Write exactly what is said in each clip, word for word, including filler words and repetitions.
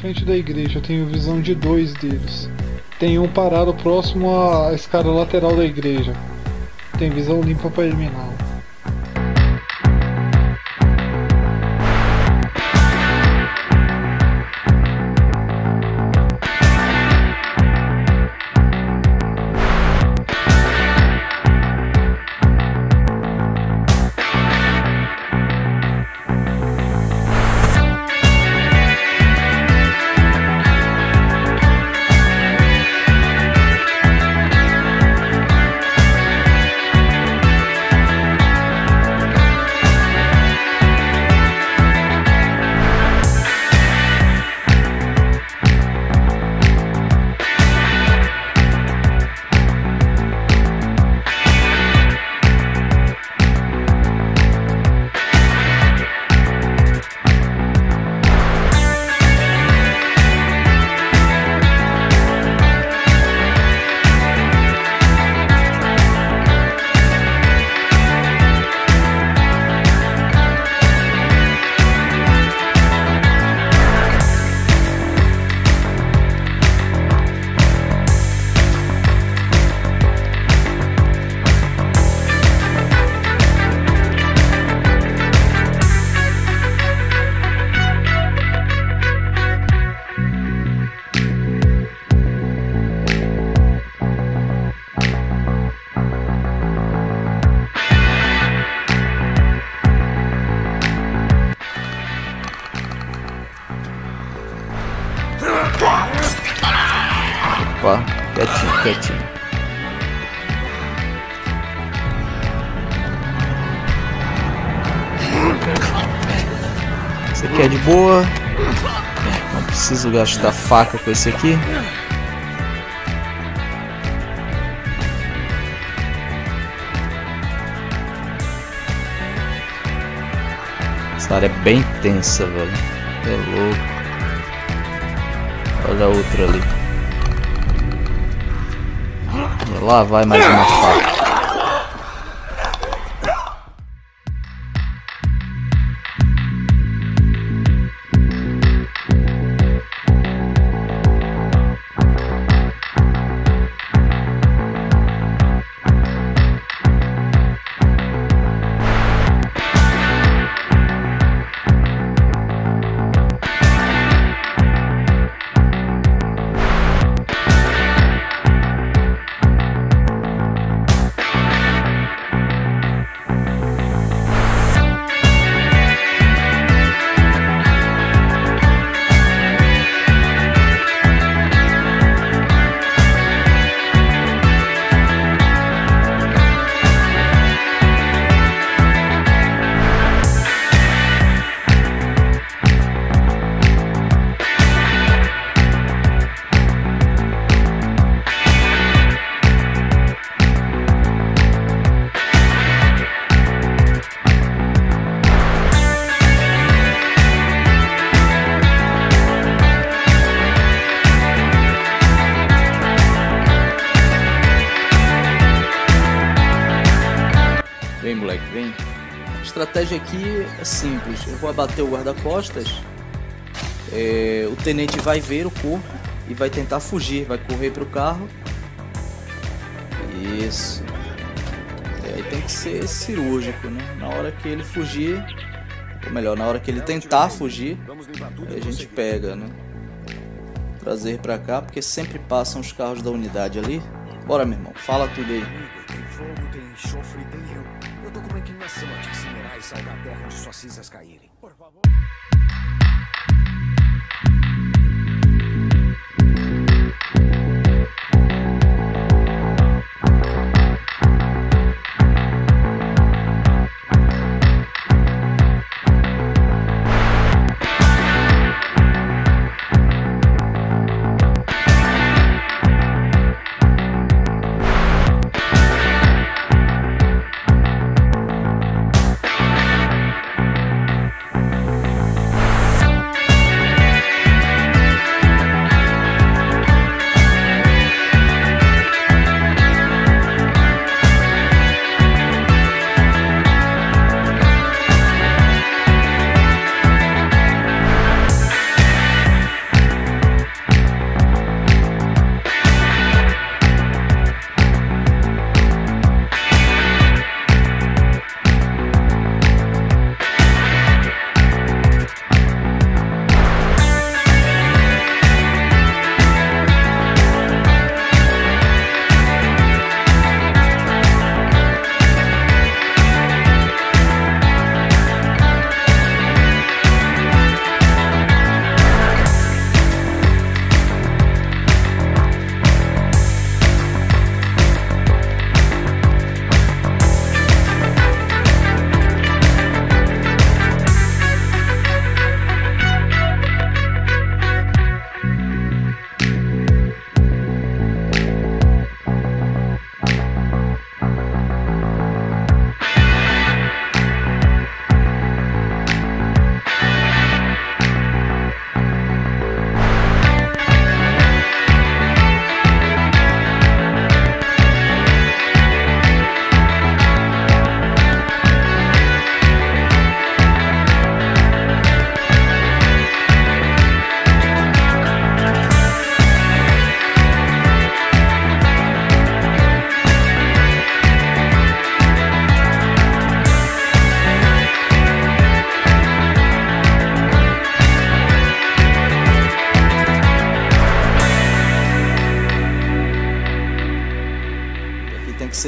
frente da igreja, eu tenho visão de dois deles. Tem um parado próximo à escada lateral da igreja. Tem visão limpa para eliminá-lo. Ó, quietinho, quietinho. Esse aqui é de boa. Não preciso gastar faca com esse aqui. Essa área é bem tensa, velho. É louco. Olha a outra ali. Lá vai mais uma faca. Vem, moleque, vem. A estratégia aqui é simples. Eu vou abater o guarda-costas. É, o tenente vai ver o corpo e vai tentar fugir. Vai correr pro carro. Isso. E aí tem que ser cirúrgico, né? Na hora que ele fugir... Ou melhor, na hora que ele tentar fugir, aí a gente pega, né? Trazer pra cá, porque sempre passam os carros da unidade ali. Bora, meu irmão. Fala tudo aí. Tem fogo, tem enxofre, tem rio. Eu tô com uma inclinação a te incinerar e sair da terra onde suas cinzas caírem. Por favor.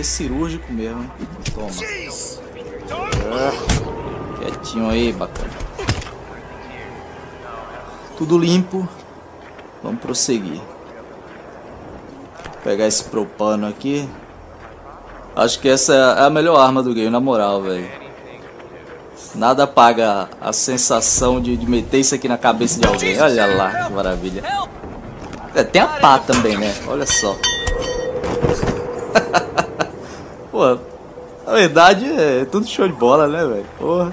ser cirúrgico mesmo, hein? Toma. É. Quietinho aí, bacana. Tudo limpo. Vamos prosseguir. Vou pegar esse propano aqui. Acho que essa é a melhor arma do game, na moral, velho. Nada paga a sensação de, de meter isso aqui na cabeça de alguém. Olha lá, que maravilha. É, tem a pá também, né? Olha só. Pô, na verdade é tudo show de bola, né, velho? Porra.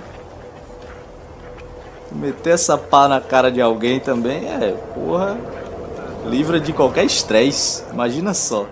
Meter essa pá na cara de alguém também é, porra, livra de qualquer estresse. Imagina só.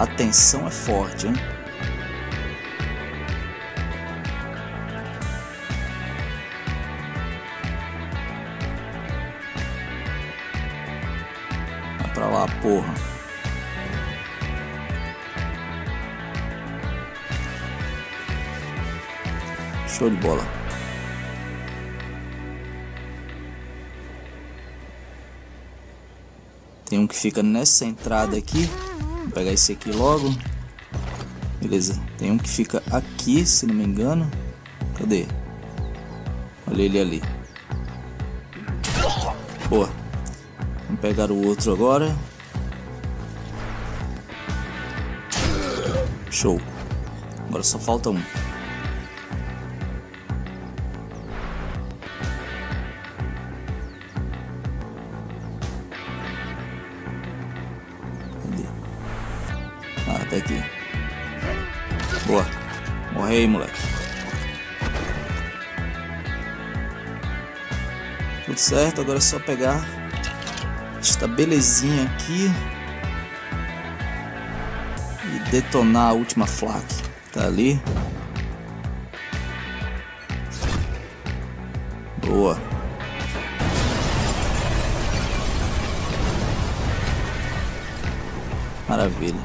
A tensão é forte, hein? Vai pra lá, porra. Show de bola. Tem um que fica nessa entrada aqui. Vou pegar esse aqui logo. Beleza, tem um que fica aqui, se não me engano. Cadê? Olha ele ali. Boa. Vamos pegar o outro agora. Show. Agora só falta um. Aqui. Boa. Morre aí, moleque. Tudo certo, agora é só pegar esta belezinha aqui e detonar a última flak. Tá ali. Boa. Maravilha.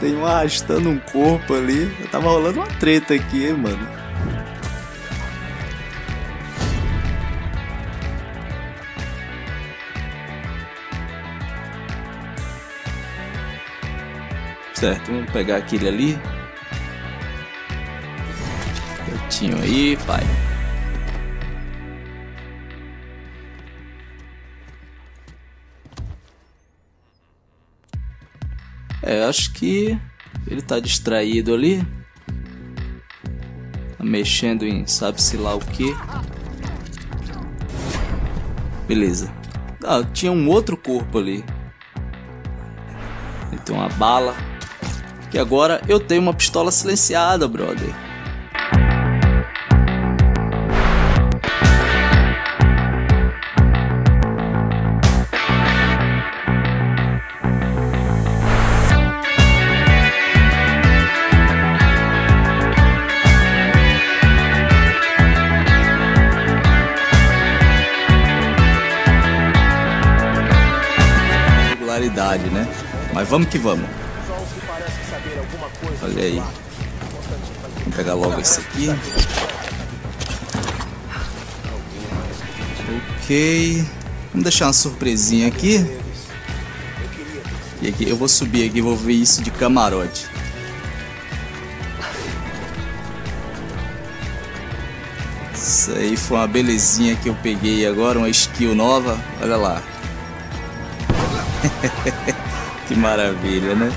Tem um arrastando um corpo ali. Eu tava rolando uma treta aqui, hein, mano. Certo, vamos pegar aquele ali. Quietinho aí, pai. É, acho que ele tá distraído ali. Tá mexendo em sabe-se lá o que. Beleza. Ah, tinha um outro corpo ali. Ele tem uma bala. Que agora eu tenho uma pistola silenciada, brother. Regularidade, né? Mas vamos que vamos. Olha aí. Vamos pegar logo esse aqui. Ok. Vamos deixar uma surpresinha aqui. E aqui eu vou subir aqui, vou ver isso de camarote. Isso aí foi uma belezinha que eu peguei agora, uma skill nova. Olha lá. Que maravilha, né?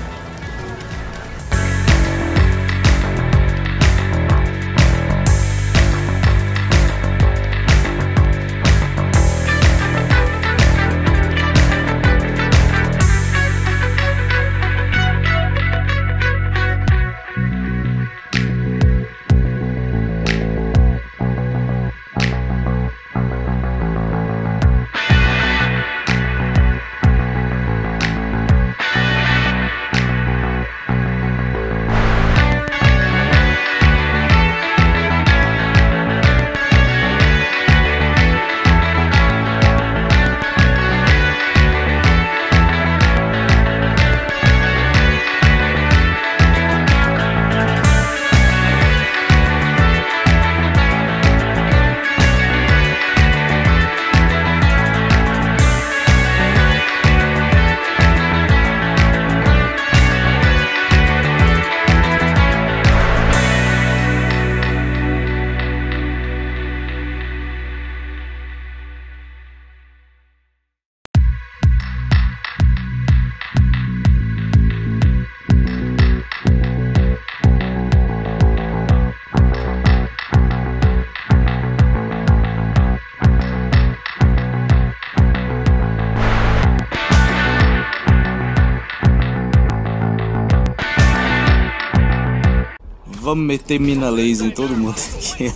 Vamos meter mina laser em todo mundo aqui.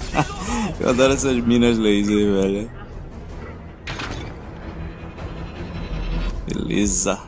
Eu adoro essas minas laser, velho. Beleza.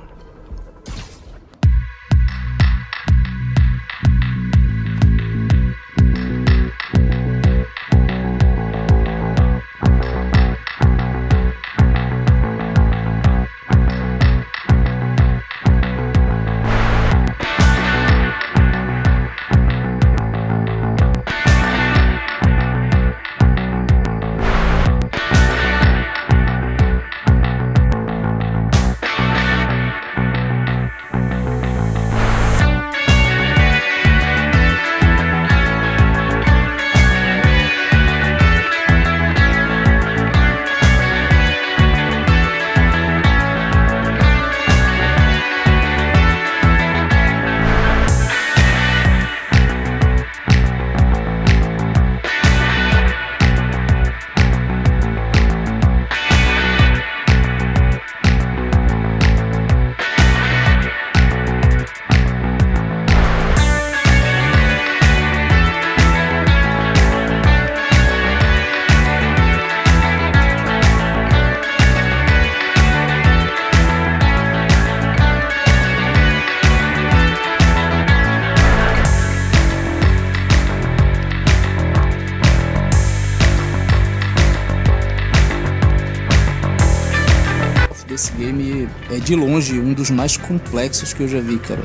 Esse game é de longe um dos mais complexos que eu já vi, cara.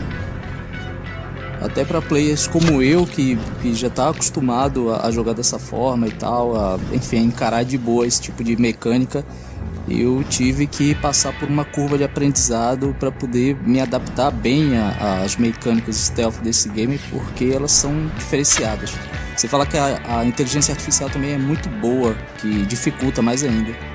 até para players como eu, que, que já tá acostumado a, a jogar dessa forma e tal, a, enfim, a encarar de boa esse tipo de mecânica, eu tive que passar por uma curva de aprendizado para poder me adaptar bem às mecânicas stealth desse game, porque elas são diferenciadas. Você fala que a, a inteligência artificial também é muito boa, que dificulta mais ainda.